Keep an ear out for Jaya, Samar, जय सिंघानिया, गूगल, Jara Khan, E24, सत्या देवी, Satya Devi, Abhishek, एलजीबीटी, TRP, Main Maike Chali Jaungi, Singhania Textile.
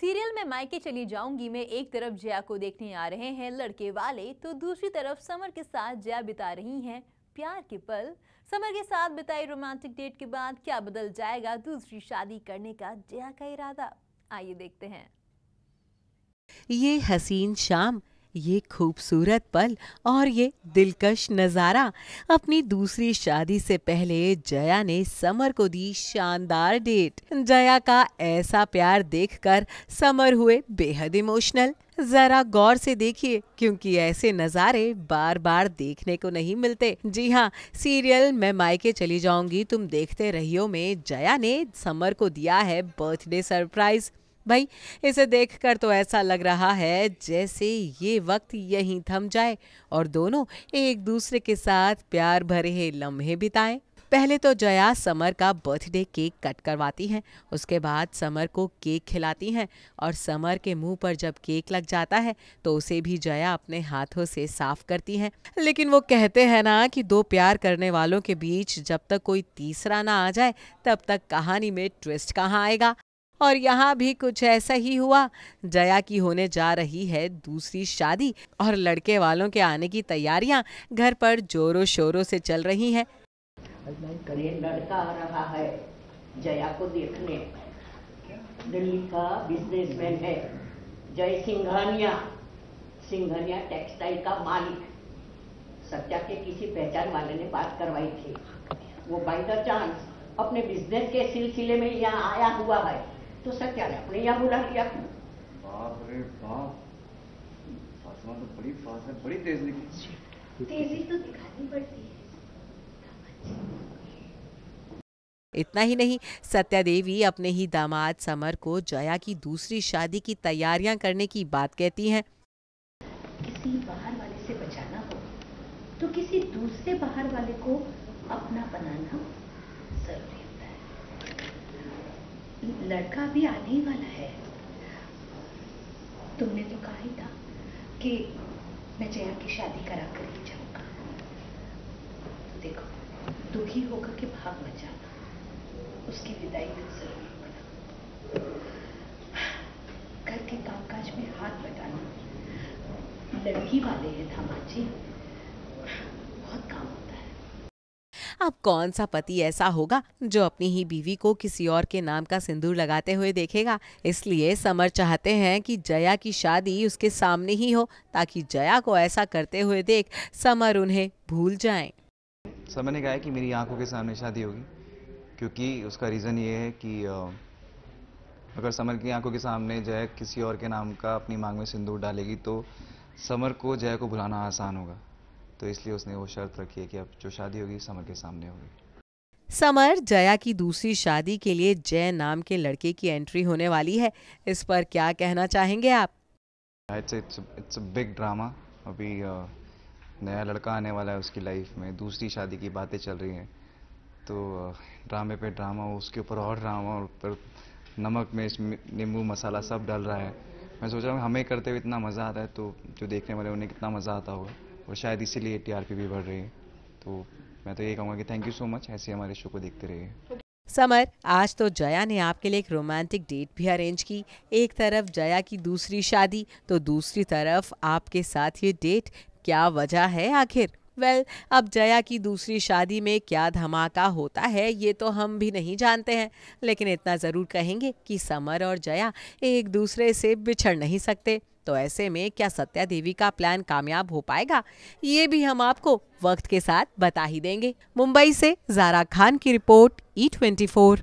Serial में मायके चली जाऊंगी में एक तरफ जया को देखने आ रहे हैं लड़के वाले, तो दूसरी तरफ समर के साथ जया बिता रही हैं प्यार के पल। समर के साथ बिताई रोमांटिक डेट के बाद क्या बदल जाएगा दूसरी शादी करने का जया का इरादा, आइए देखते हैं। ये हसीन शाम, ये खूबसूरत पल और ये दिलकश नज़ारा। अपनी दूसरी शादी से पहले जया ने समर को दी शानदार डेट। जया का ऐसा प्यार देखकर समर हुए बेहद इमोशनल। जरा गौर से देखिए क्योंकि ऐसे नज़ारे बार बार देखने को नहीं मिलते। जी हाँ, सीरियल मैं मायके चली जाऊंगी तुम देखते रहियो में जया ने समर को दिया है बर्थडे सरप्राइज। भाई इसे देखकर तो ऐसा लग रहा है जैसे ये वक्त यहीं थम जाए और दोनों एक दूसरे के साथ प्यार भरे लम्हे बिताएं। पहले तो जया समर का बर्थडे केक कट करवाती हैं, उसके बाद समर को केक खिलाती हैं और समर के मुंह पर जब केक लग जाता है तो उसे भी जया अपने हाथों से साफ करती हैं। लेकिन वो कहते हैं ना कि दो प्यार करने वालों के बीच जब तक कोई तीसरा ना आ जाए तब तक कहानी में ट्विस्ट कहाँ आएगा, और यहाँ भी कुछ ऐसा ही हुआ। जया की होने जा रही है दूसरी शादी और लड़के वालों के आने की तैयारियाँ घर पर जोरों शोरों से चल रही हैं। लड़का आ रहा है जया को देखने, दिल्ली का बिजनेसमैन है, जय सिंघानिया टेक्सटाइल का मालिक। सत्या के किसी पहचान वाले ने बात करवाई थी, वो बाय द चांस अपने बिजनेस के सिलसिले में यहाँ आया हुआ है, तो सत्या ने अपने यहाँ बुला लिया। बाप रे बाप, फासला तो बड़ी फास्ट है, बड़ी तेज निकली, तेजी तो दिखानी पड़ती है। इतना ही नहीं, सत्या देवी अपने ही दामाद समर को जया की दूसरी शादी की तैयारियां करने की बात कहती हैं। किसी बाहर वाले से बचाना हो तो किसी दूसरे बाहर वाले को अपना बनाना जरूरी होता है। लड़का भी आने ही वाला है, तुमने तो कहा ही था कि मैं जया की शादी करा कर ही जाऊंगा, तो देखो दुखी होकर के भाग मत जाना, उसकी विदाई तक जरूरी पड़ा। घर के कामकाज में हाथ बटाना, लड़की वाले हैं धामाची, बहुत काम। अब कौन सा पति ऐसा होगा जो अपनी ही बीवी को किसी और के नाम का सिंदूर लगाते हुए देखेगा। इसलिए समर चाहते हैं कि जया की शादी उसके सामने ही हो ताकि जया को ऐसा करते हुए देख समर उन्हें भूल जाएं। समर ने कहा है कि मेरी आंखों के सामने शादी होगी, क्योंकि उसका रीज़न ये है कि अगर समर की आंखों के सामने जया किसी और के नाम का अपनी मांग में सिंदूर डालेगी तो समर को जया को भुलाना आसान होगा, तो इसलिए उसने वो शर्त रखी है कि अब जो शादी होगी समर के सामने होगी। समर जया की दूसरी शादी के लिए जय नाम के लड़के की एंट्री होने वाली है, इस पर क्या कहना चाहेंगे आप? It's a big drama. अभी नया लड़का आने वाला है, उसकी लाइफ में दूसरी शादी की बातें चल रही हैं, तो ड्रामे पे ड्रामा, उसके ऊपर और ड्रामा, और ऊपर नमक मिर्च नींबू मसाला सब डल रहा है। मैं सोच रहा हूँ हमें करते हुए इतना मज़ा आता है तो जो देखने वाले उन्हें कितना मज़ा आता होगा, और शायद इसीलिए TRP भी बढ़ रही है। तो मैं तो ये कहूँगा कि थैंक यू सो मच, ऐसे हमारे शो को देखते रहिए। समर, आज तो जया ने आपके लिए एक रोमांटिक डेट भी अरेंज की। एक तरफ जया की दूसरी शादी तो दूसरी तरफ आपके साथ ये डेट, क्या वजह है आखिर? अब जया की दूसरी शादी में क्या धमाका होता है ये तो हम भी नहीं जानते हैं, लेकिन इतना ज़रूर कहेंगे कि समर और जया एक दूसरे से बिछड़ नहीं सकते। तो ऐसे में क्या सत्या देवी का प्लान कामयाब हो पाएगा, ये भी हम आपको वक्त के साथ बता ही देंगे। मुंबई से जारा खान की रिपोर्ट E24।